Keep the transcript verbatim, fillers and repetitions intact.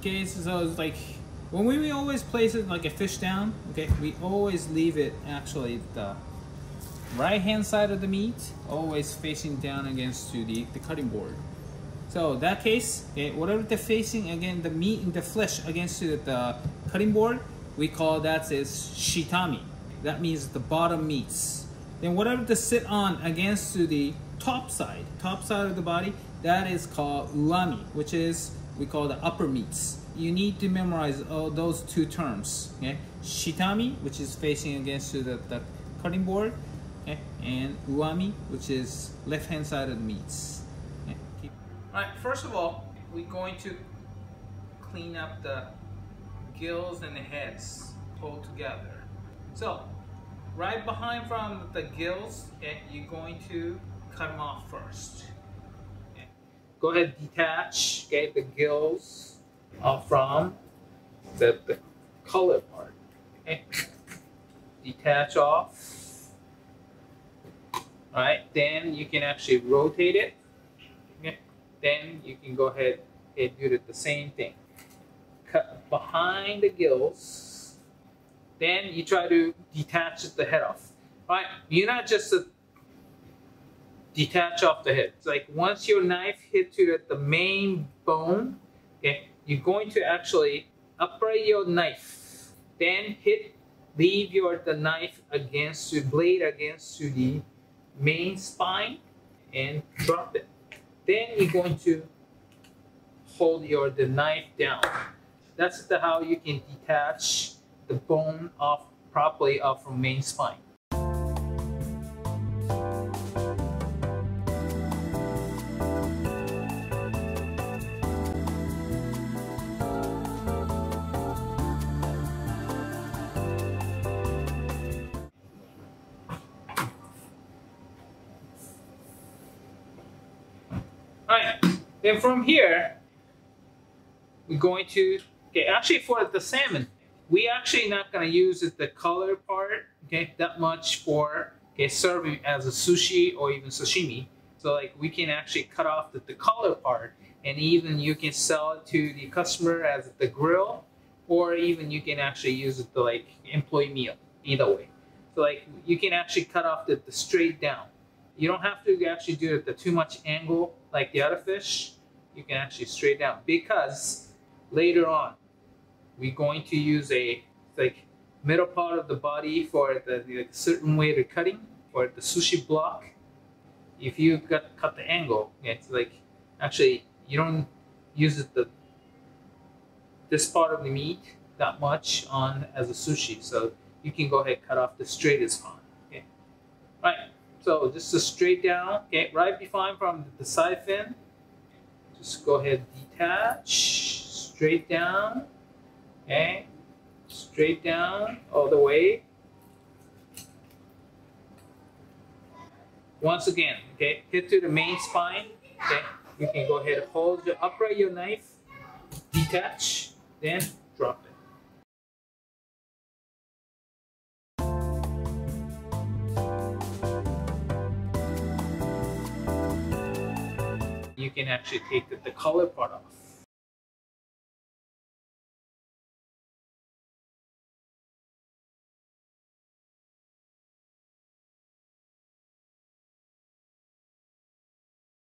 okay, so it's like when we, we always place it like a fish down, okay, we always leave it actually the right hand side of the meat always facing down against to the, the cutting board. So that case, okay, whatever the facing again the meat and the flesh against to the cutting board, we call that as shitami. That means the bottom meats. Then whatever to sit on against to the top side, top side of the body, that is called urami, which is we call the upper meats. You need to memorize all those two terms. Okay, shitami, which is facing against to the, the cutting board, okay, and urami, which is left hand side of the meats. Okay. All right. First of all, we're going to clean up the gills and the heads all together. So right behind from the gills, okay, you're going to cut them off first. Okay. Go ahead, detach, okay, the gills off from the, the collar part. Okay. Detach off. All right, then you can actually rotate it. Okay. Then you can go ahead and do the same thing. Cut behind the gills. Then you try to detach the head off. All right, you're not just a detach off the head. It's like once your knife hits you at the main bone, okay, you're going to actually upright your knife. Then hit, leave your the knife against the blade against to the main spine and drop it. Then you're going to hold your the knife down. That's the how you can detach the bone off properly off from main spine. All right, then from here, we're going to, okay, actually for the salmon, we actually not gonna use it, the color part, okay, that much for, okay, serving as a sushi or even sashimi. So like we can actually cut off the, the color part, and even you can sell it to the customer as the grill, or even you can actually use it to like employee meal, either way. So like you can actually cut off the, the straight down. You don't have to actually do it the too much angle like the other fish. You can actually straight down, because later on, we're going to use a like middle part of the body for the, the certain way to cutting for the sushi block. If you got cut the angle, it's like actually you don't use it the this part of the meat that much on as a sushi. So you can go ahead and cut off the straightest one. Okay, all right. So just a straight down. Okay, right behind from the side fin. Just go ahead and detach straight down. Okay, straight down all the way. Once again, okay, hit to the main spine. Okay, you can go ahead and hold your upright your knife, detach, then drop it. You can actually take the, the color part off.